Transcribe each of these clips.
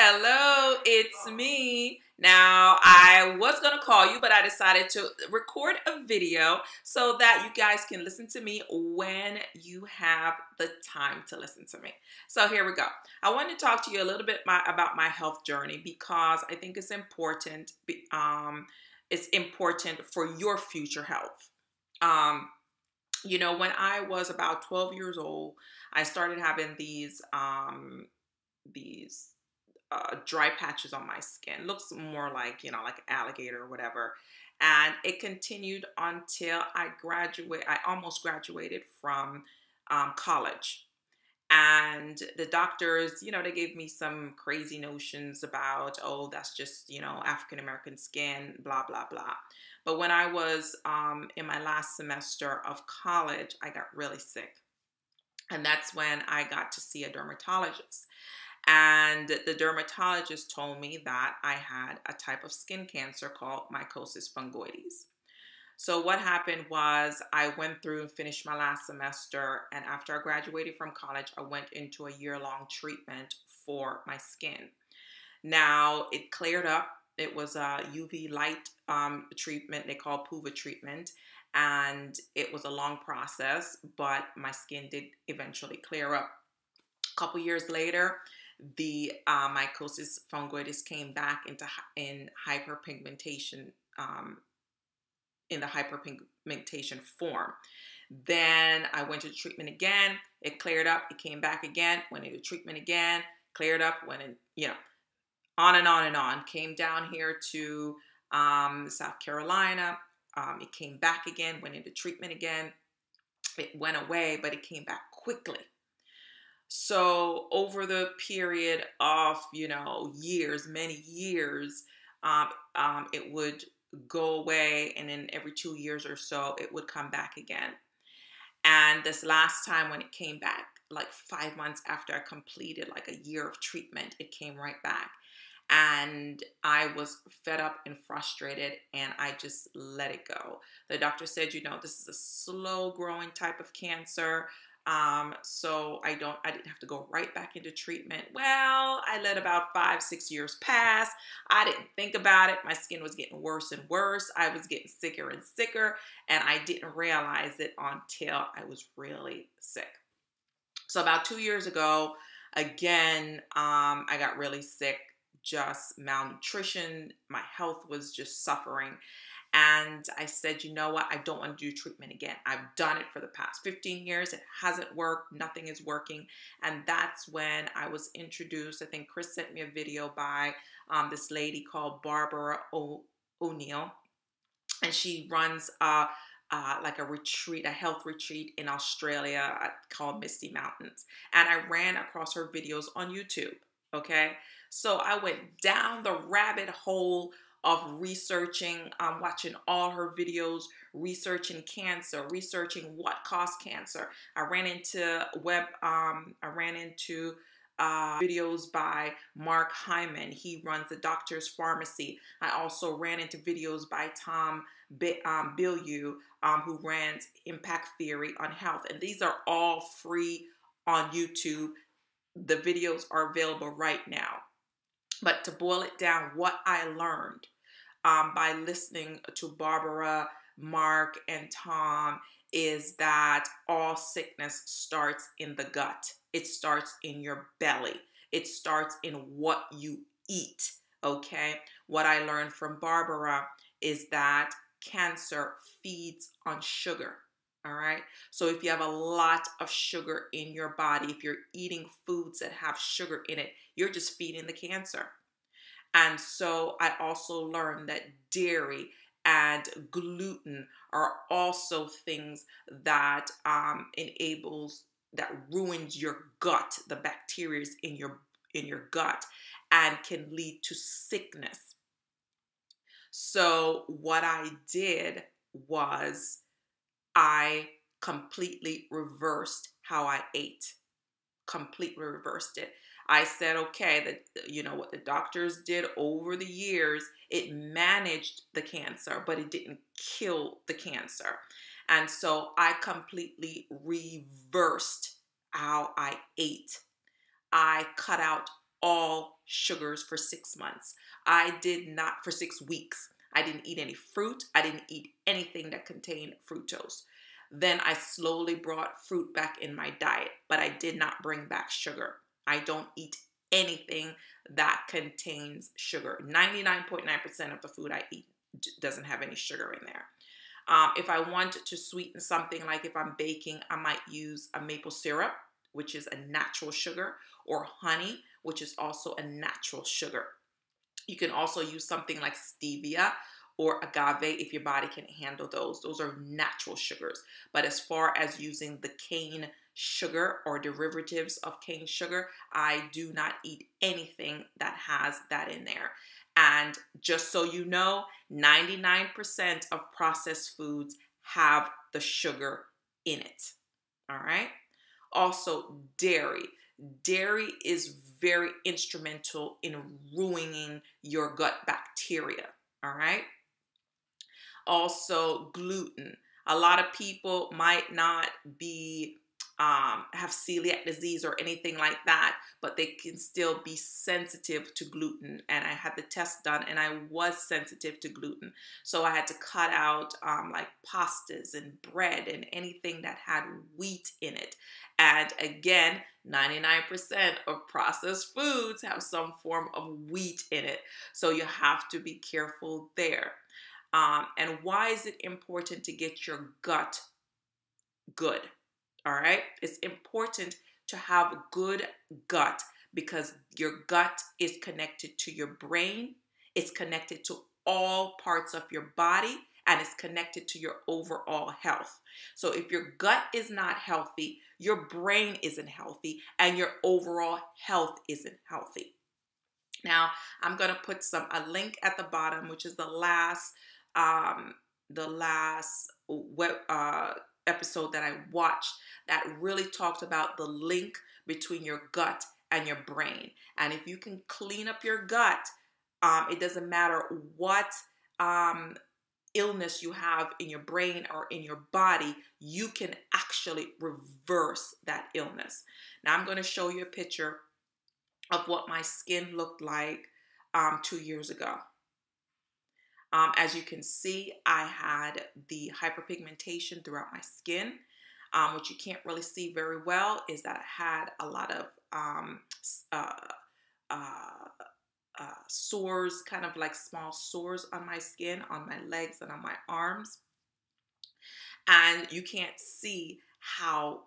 Hello, it's me. Now, I was going to call you, but I decided to record a video so that you guys can listen to me when you have the time to listen to me. So here we go. I want to talk to you a little bit about my health journey because I think it's important for your future health. You know, when I was about 12 years old, I started having these dry patches on my skin. Looks more like, you know, like alligator or whatever. And it continued until I almost graduated from college. And the doctors, you know, they gave me some crazy notions about, oh, that's just, you know, African-American skin, blah, blah, blah. But when I was in my last semester of college, I got really sick. And that's when I got to see a dermatologist. And the dermatologist told me that I had a type of skin cancer called mycosis fungoides. So what happened was I went through and finished my last semester. And after I graduated from college, I went into a year-long treatment for my skin. Now, it cleared up. It was a UV light treatment they call PUVA treatment. And it was a long process, but my skin did eventually clear up. A couple years later, the mycosis fungoides came back in hyperpigmentation, in the hyperpigmentation form. Then I went to treatment again. It cleared up. It came back again. Went into treatment again. Cleared up. Went in, you know, on and on and on. Came down here to South Carolina. It came back again. Went into treatment again. It went away, but it came back quickly. So over the period of, you know, years, many years, it would go away. And then every 2 years or so, it would come back again. And this last time when it came back, like 5 months after I completed like a year of treatment, it came right back. And I was fed up and frustrated, and I just let it go. The doctor said, you know, this is a slow growing type of cancer. So I didn't have to go right back into treatment. Well, I let about 5-6 years pass. I didn't think about it. My skin was getting worse and worse. I was getting sicker and sicker, and I didn't realize it until I was really sick. So about 2 years ago, again, I got really sick, just malnutrition. My health was just suffering. And I said, you know what? I don't want to do treatment again. I've done it for the past 15 years. It hasn't worked. Nothing is working. And that's when I was introduced. I think Chris sent me a video by this lady called Barbara O'Neill. And she runs like a retreat, a health retreat in Australia called Misty Mountains. And I ran across her videos on YouTube. Okay. So I went down the rabbit hole of researching, watching all her videos, researching cancer, researching what caused cancer. I ran into videos by Mark Hyman. He runs the Doctor's Pharmacy. I also ran into videos by Tom Bilyeu, who runs Impact Theory on Health. And these are all free on YouTube. The videos are available right now. But to boil it down, what I learned by listening to Barbara, Mark, and Tom is that all sickness starts in the gut. It starts in your belly. It starts in what you eat, okay? What I learned from Barbara is that cancer feeds on sugar, all right? So if you have a lot of sugar in your body, if you're eating foods that have sugar in it, you're just feeding the cancer. And so I also learned that dairy and gluten are also things that that ruins your gut, the bacteria in your gut, and can lead to sickness. So what I did was I completely reversed how I ate, completely reversed it. I said, okay, that, you know, what the doctors did over the years, it managed the cancer, but it didn't kill the cancer. And so I completely reversed how I ate. I cut out all sugars for 6 months. I did not, for 6 weeks. I didn't eat any fruit. I didn't eat anything that contained fructose. Then I slowly brought fruit back in my diet, but I did not bring back sugar. I don't eat anything that contains sugar. 99.9% of the food I eat doesn't have any sugar in there. If I want to sweeten something, like if I'm baking, I might use a maple syrup, which is a natural sugar, or honey, which is also a natural sugar. You can also use something like stevia or agave if your body can handle those. Those are natural sugars. But as far as using the cane sugar or derivatives of cane sugar, I do not eat anything that has that in there. And just so you know, 99% of processed foods have the sugar in it. All right. Also, dairy. Dairy is very instrumental in ruining your gut bacteria. All right. Also, gluten. A lot of people might not be have celiac disease or anything like that, but they can still be sensitive to gluten. And I had the test done and I was sensitive to gluten. So I had to cut out like pastas and bread and anything that had wheat in it. And again, 99% of processed foods have some form of wheat in it. So you have to be careful there. And why is it important to get your gut good? All right. It's important to have a good gut because your gut is connected to your brain. It's connected to all parts of your body and it's connected to your overall health. So if your gut is not healthy, your brain isn't healthy and your overall health isn't healthy. Now I'm going to put a link at the bottom, which is the last episode that I watched that really talked about the link between your gut and your brain. And if you can clean up your gut, it doesn't matter what illness you have in your brain or in your body, you can actually reverse that illness. Now I'm going to show you a picture of what my skin looked like 2 years ago. As you can see, I had the hyperpigmentation throughout my skin. What you can't really see very well is that I had a lot of sores, kind of like small sores on my skin, on my legs and on my arms. And you can't see how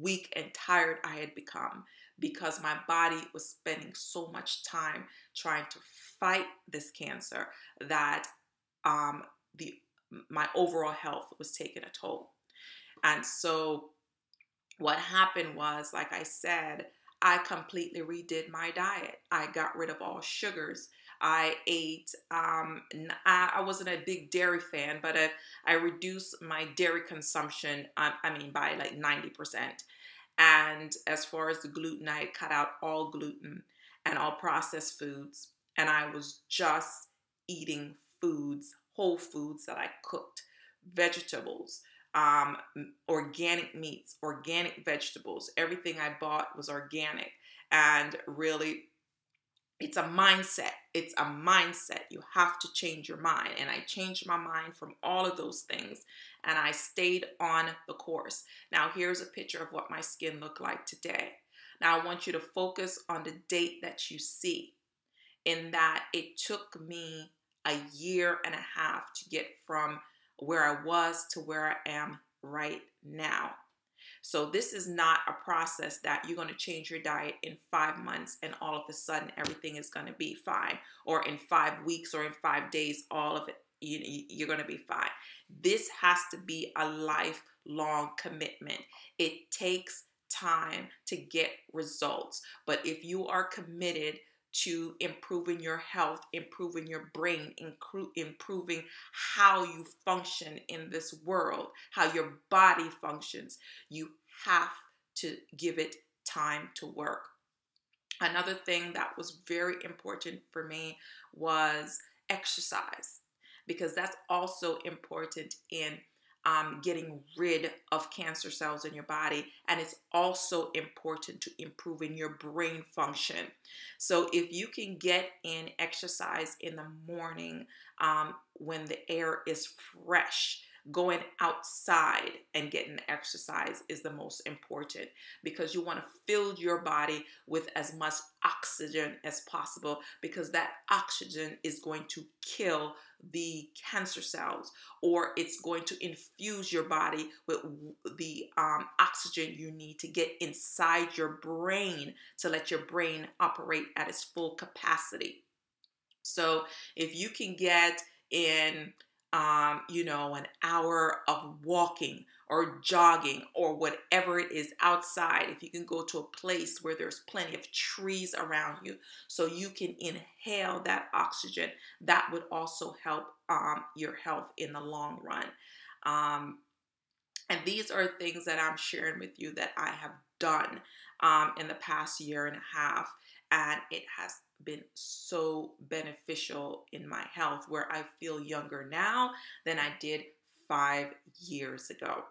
weak and tired I had become because my body was spending so much time trying to fight this cancer that my overall health was taking a toll. And so what happened was, like I said, I completely redid my diet. I got rid of all sugars. I ate, I wasn't a big dairy fan, but I reduced my dairy consumption, by like 90%. And as far as the gluten, I cut out all gluten and all processed foods. And I was just eating foods, whole foods that I cooked, vegetables, organic meats, organic vegetables. Everything I bought was organic. And really, it's a mindset. It's a mindset. You have to change your mind. And I changed my mind from all of those things. And I stayed on the course. Now, here's a picture of what my skin looked like today. Now, I want you to focus on the date that you see, in that it took me a year and a half to get from where I was to where I am right now. So this is not a process that you're going to change your diet in 5 months and all of a sudden everything is going to be fine, or in 5 weeks or in 5 days, all of it, you're going to be fine. This has to be a lifelong commitment. It takes time to get results, but if you are committed to improving your health, improving your brain, improving how you function in this world, how your body functions, you have to give it time to work. Another thing that was very important for me was exercise, because that's also important in getting rid of cancer cells in your body, and it's also important to improving your brain function. So if you can get in exercise in the morning when the air is fresh, going outside and getting exercise is the most important, because you want to fill your body with as much oxygen as possible, because that oxygen is going to kill the cancer cells, or it's going to infuse your body with the oxygen you need to get inside your brain to let your brain operate at its full capacity. So if you can get in an hour of walking or jogging or whatever it is outside, if you can go to a place where there's plenty of trees around you so you can inhale that oxygen, that would also help your health in the long run. And these are things that I'm sharing with you that I have done in the past year and a half, and it has been so beneficial in my health, where I feel younger now than I did 5 years ago.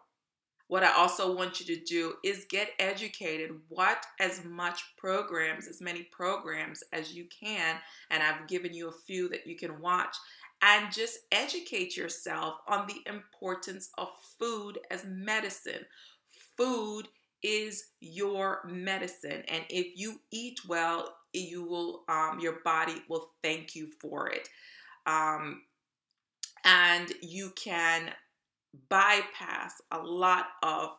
What I also want you to do is get educated. Watch as many programs as you can, and I've given you a few that you can watch, and just educate yourself on the importance of food as medicine. Food is your medicine, and if you eat well, you will, your body will thank you for it. And you can bypass a lot of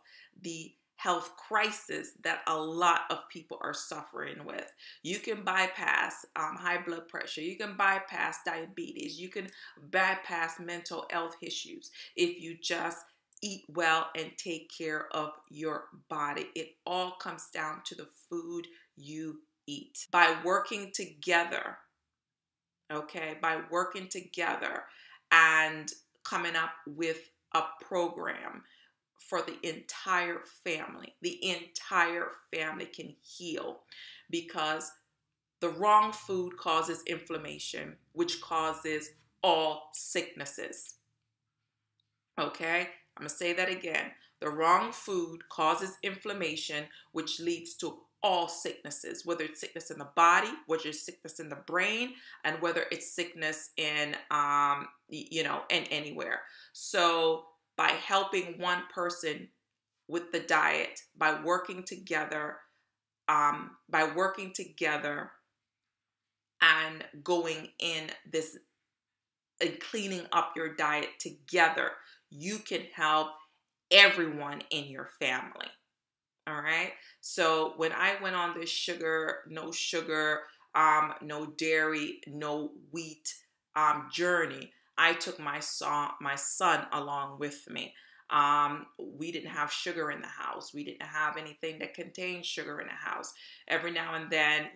the health crisis that a lot of people are suffering with. You can bypass high blood pressure. You can bypass diabetes. You can bypass mental health issues if you just eat well and take care of your body. It all comes down to the food you eat. By working together, okay, by working together and coming up with a program for the entire family. The entire family can heal, because the wrong food causes inflammation, which causes all sicknesses. Okay, I'm gonna say that again. The wrong food causes inflammation, which leads to all sicknesses, whether it's sickness in the body, whether it's sickness in the brain, and whether it's sickness in, and anywhere. So by helping one person with the diet, by working together and going in this and cleaning up your diet together, you can help everyone in your family. All right. So when I went on this no sugar, no dairy, no wheat journey, I took my son along with me. We didn't have sugar in the house. We didn't have anything that contained sugar in the house. Every now and then,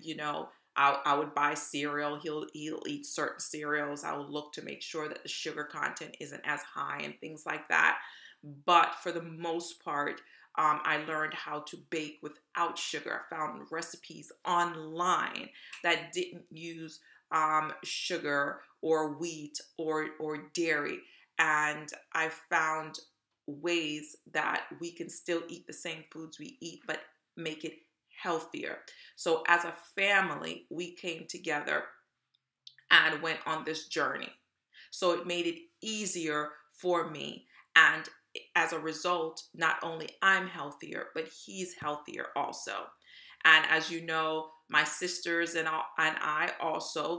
I would buy cereal. He'll eat certain cereals. I will look to make sure that the sugar content isn't as high and things like that. But for the most part, I learned how to bake without sugar. I found recipes online that didn't use sugar or wheat or dairy. And I found ways that we can still eat the same foods we eat, but make it healthier. So as a family, we came together and went on this journey. So it made it easier for me. And as a result, not only I'm healthier, but he's healthier also. And as you know, my sisters and I also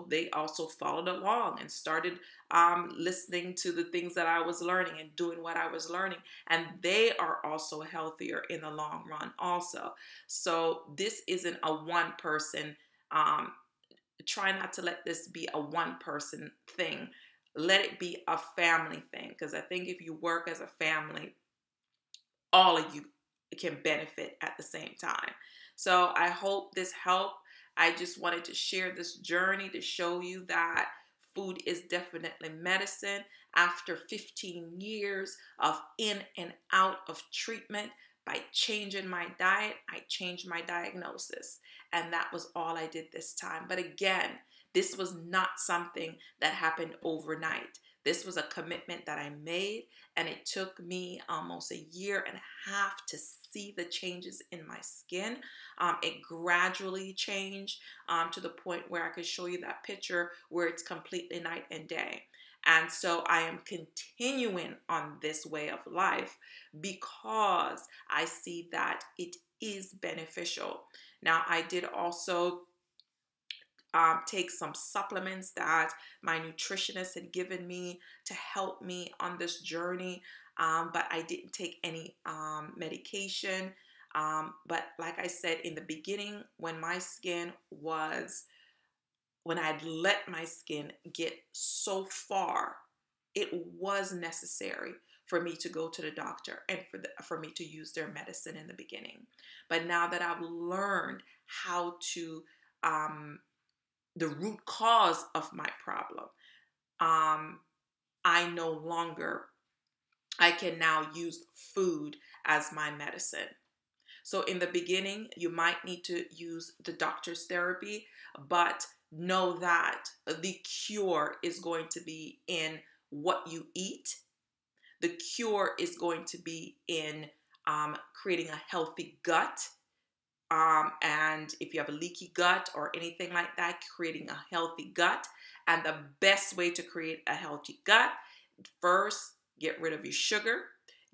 followed along and started listening to the things that I was learning and doing what I was learning. And they are also healthier in the long run also. So this isn't a one person, try not to let this be a one person thing. Let it be a family thing, because I think if you work as a family, all of you can benefit at the same time. So I hope this helped. I just wanted to share this journey to show you that food is definitely medicine. After 15 years of in and out of treatment, by changing my diet, I changed my diagnosis. And that was all I did this time. But again, this was not something that happened overnight. This was a commitment that I made, and it took me almost a year and a half to see the changes in my skin. It gradually changed to the point where I could show you that picture where it's completely night and day. And so I am continuing on this way of life because I see that it is beneficial. Now, I did also take some supplements that my nutritionist had given me to help me on this journey, but I didn't take any medication. But like I said in the beginning, when my skin was, when I'd let my skin get so far, it was necessary for me to go to the doctor and for me to use their medicine in the beginning. But now that I've learned how to the root cause of my problem, I no longer, I can now use food as my medicine. So in the beginning, you might need to use the doctor's therapy, but know that the cure is going to be in what you eat. The cure is going to be in creating a healthy gut. And if you have a leaky gut or anything like that, creating a healthy gut. And the best way to create a healthy gut, first, get rid of your sugar,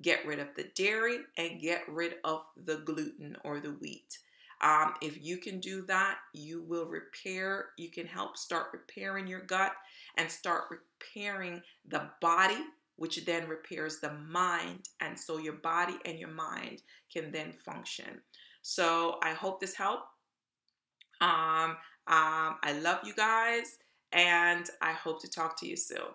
get rid of the dairy, and get rid of the gluten or the wheat. If you can do that, you will repair, you can help start repairing your gut and start repairing the body, which then repairs the mind. And so your body and your mind can then function. So I hope this helped. I love you guys, and I hope to talk to you soon.